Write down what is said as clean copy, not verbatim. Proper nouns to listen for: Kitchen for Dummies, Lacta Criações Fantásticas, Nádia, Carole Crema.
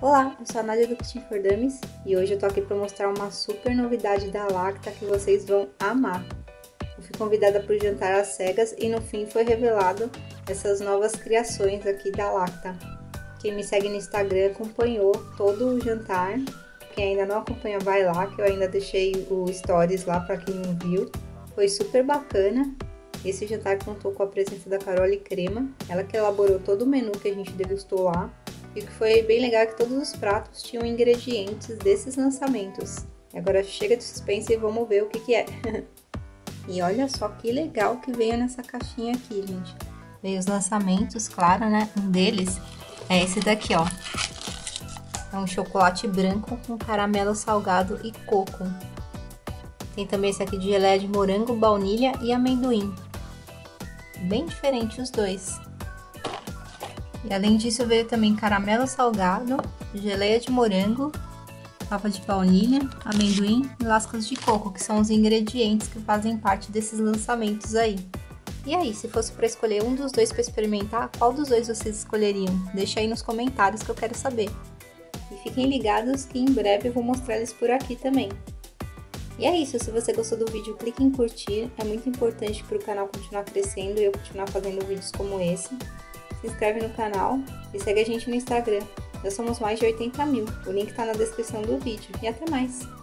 Olá, eu sou a Nádia do Kitchen for Dummies e hoje eu tô aqui para mostrar uma super novidade da Lacta que vocês vão amar. Eu fui convidada para o jantar às cegas e no fim foi revelado essas novas criações aqui da Lacta. Quem me segue no Instagram acompanhou todo o jantar. Quem ainda não acompanha vai lá, que eu ainda deixei o stories lá para quem não viu. Foi super bacana. Esse jantar contou com a presença da Carole Crema, ela que elaborou todo o menu que a gente degustou lá. E o que foi bem legal é que todos os pratos tinham ingredientes desses lançamentos. Agora chega de suspense e vamos ver o que é. E olha só que legal que veio nessa caixinha aqui, gente. Veio os lançamentos, claro, né? Um deles é esse daqui, ó. É um chocolate branco com caramelo salgado e coco. Tem também esse aqui de geleia de morango, baunilha e amendoim. Bem diferente os dois. E além disso veio também caramelo salgado, geleia de morango, fava de baunilha, amendoim e lascas de coco, que são os ingredientes que fazem parte desses lançamentos aí. E aí, se fosse para escolher um dos dois para experimentar, qual dos dois vocês escolheriam? Deixa aí nos comentários que eu quero saber. E fiquem ligados que em breve eu vou mostrar eles por aqui também. E é isso, se você gostou do vídeo, clique em curtir, é muito importante para o canal continuar crescendo e eu continuar fazendo vídeos como esse. Se inscreve no canal e segue a gente no Instagram. Nós somos mais de 80 mil. O link tá na descrição do vídeo. E até mais!